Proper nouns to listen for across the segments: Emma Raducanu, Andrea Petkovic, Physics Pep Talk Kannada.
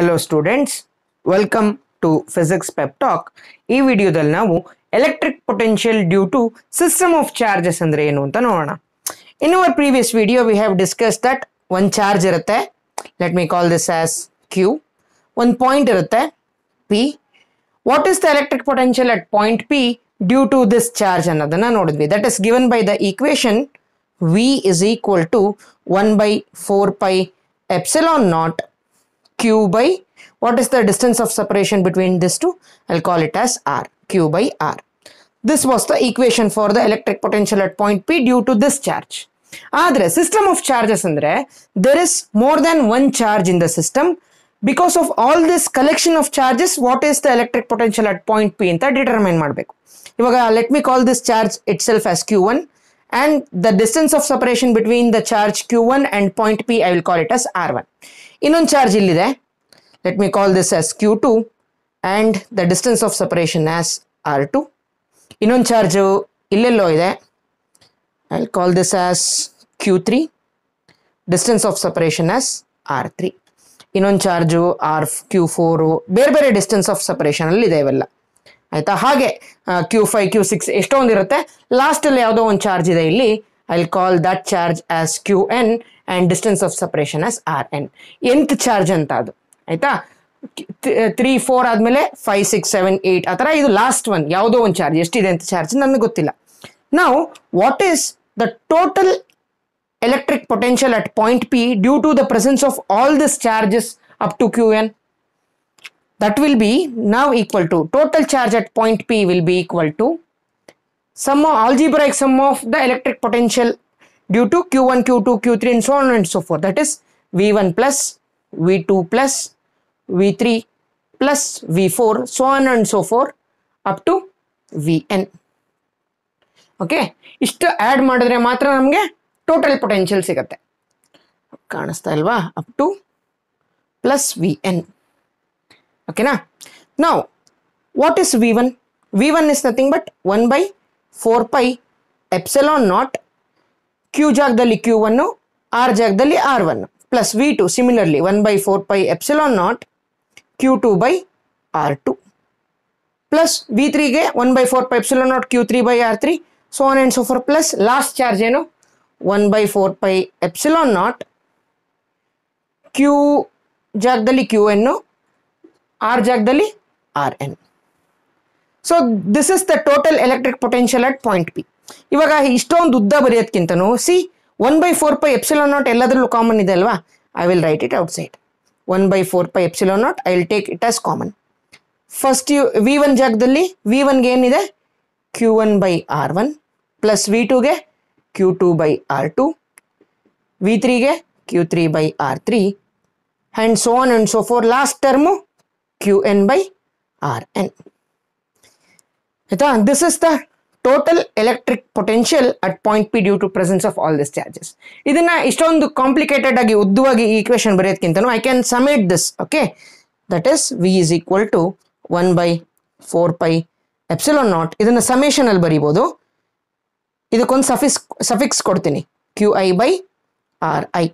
Hello students, welcome to Physics Pep Talk. In this video, we will see electric potential due to system of charges. In our previous video, we have discussed that one charge, let me call this as Q, one point, P. What is the electric potential at point P due to this charge? That is given by the equation V is equal to 1 by 4 pi epsilon naught Q by, what is the distance of separation between these two? I'll call it as R, Q by R. This was the equation for the electric potential at point P due to this charge. Adre system of charges andre, there is more than one charge in the system. Because of all this collection of charges, what is the electric potential at point P? Determine madbeku. Let me call this charge itself as Q1. And the distance of separation between the charge Q1 and point P, I will call it as R1. Innon charge illide, let me call this as Q2 and the distance of separation as R2. Innon charge illello ide, I will call this as Q3, distance of separation as R3. Innon charge Q4, bare distance of separation allide ivella. Aitha, Q5, Q6, eshtondirate. Last yavado on charge ide illi, I'll call that charge as Qn and distance of separation as Rn. Nth charge anta adu. Aitha, 3, 4 admele 5, 6, 7, 8. Athara idu last one. Yavado on charge. Estide nth charge nanage gottilla. Now, what is the total electric potential at point P due to the presence of all these charges up to Qn? That will be now equal to total charge at point P will be equal to sum of algebraic sum of the electric potential due to Q1, Q2, Q3 and so on and so forth. That is V1 plus, V2 plus, V3 plus, V4 so on and so forth up to Vn. Okay. Ishtu add madadre matra namge total potential sigutte. Kaanasta alva up to plus Vn. Okay, na? Now, what is V1? V1 is nothing but 1 by 4 pi epsilon naught Q jagdali Q1, R jagdali R1 plus V2 similarly 1 by 4 pi epsilon naught Q2 by R2 plus V3 ge 1 by 4 pi epsilon naught Q3 by R3 so on and so forth plus last charge 1 by 4 pi epsilon naught Q jagdali Qn R jagdali Rn. So this is the total electric potential at point P. Ivaga ishtond udda bariyadkintanu see 1 by 4 pi epsilon naught elladrullu common ide alva, I will write it outside. 1 by 4 pi epsilon naught I will take it as common. First V1 jagdali V1 ge enide Q1 by R1 plus V2 ge Q2 by R2 V3 ge Q3 by R3 and so on and so forth last term Qn by Rn. This is the total electric potential at point P due to presence of all these charges. This complicated equation, I can summate this. Okay, that is V is equal to 1 by 4 pi epsilon naught. This is a summation. This is a suffix Qi by Ri.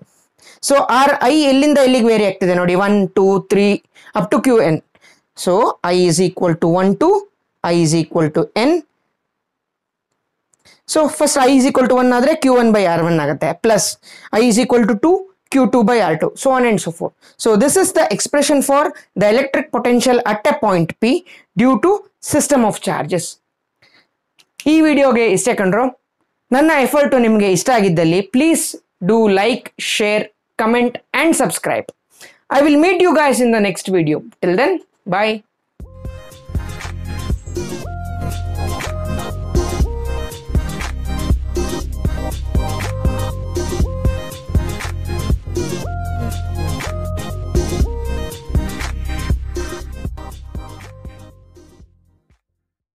So Ri illinda illige vary ಆಗ್ತಿದೆ ನೋಡಿ 1 2 3 up to Qn. So I is equal to 1 2 I is equal to n. So first I is equal to 1 ಆದರೆ Q1 by R1 ಆಗುತ್ತೆ plus I is equal to 2 Q2 by R2 so on and so forth. So this is the expression for the electric potential at a point P due to system of charges. ಈ ವಿಡಿಯೋಗೆ ಇಷ್ಟೇ ಕಂಡ್ರು. ನನ್ನ effort ನಿಮಗೆ ಇಷ್ಟ ಆಗಿದ್ದಲ್ಲಿ please do like, share, comment and subscribe. I will meet you guys in the next video. Till then, bye.